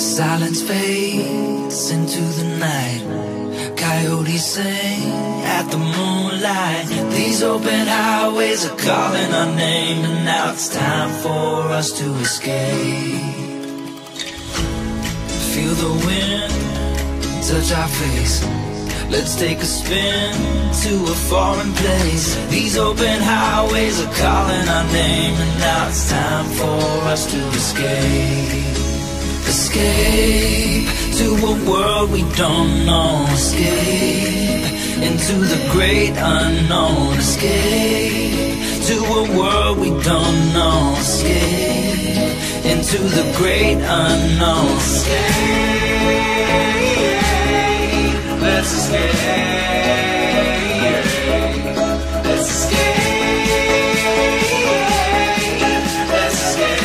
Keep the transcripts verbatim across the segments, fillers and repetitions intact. silence fades into the night. Coyotes sing at the moonlight. These open highways are calling our name, and now it's time for us to escape. Feel the wind touch our face. Let's take a spin to a foreign place. These open highways are calling our name, and now it's time for us to escape. Escape to a world we don't know. Escape into the great unknown. Escape to a world we don't know. Escape into the great unknown. Escape. Let's escape. Let's escape. Let's escape.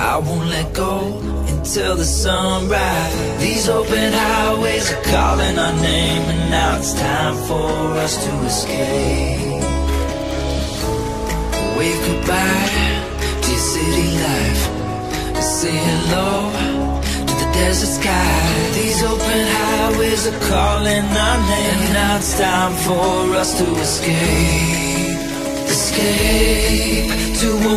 I won't let go until the sunrise. These open highways are calling our name, and now it's time for us to escape. Wave goodbye to your city life. Say hello to the desert sky. These open highways are calling our name, and now it's time for us to escape. Escape to a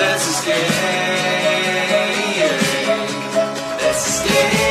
Let's escape. Let's escape.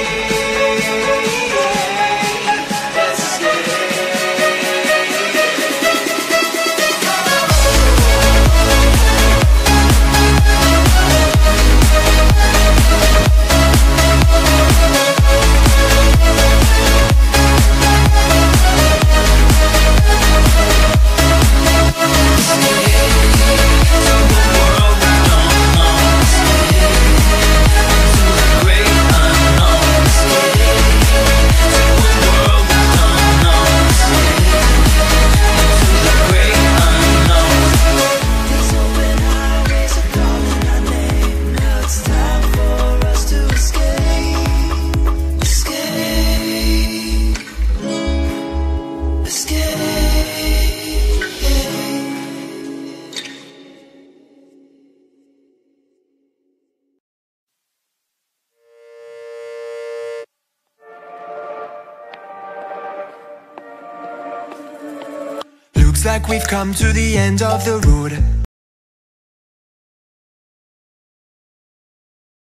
We've come to the end of the road.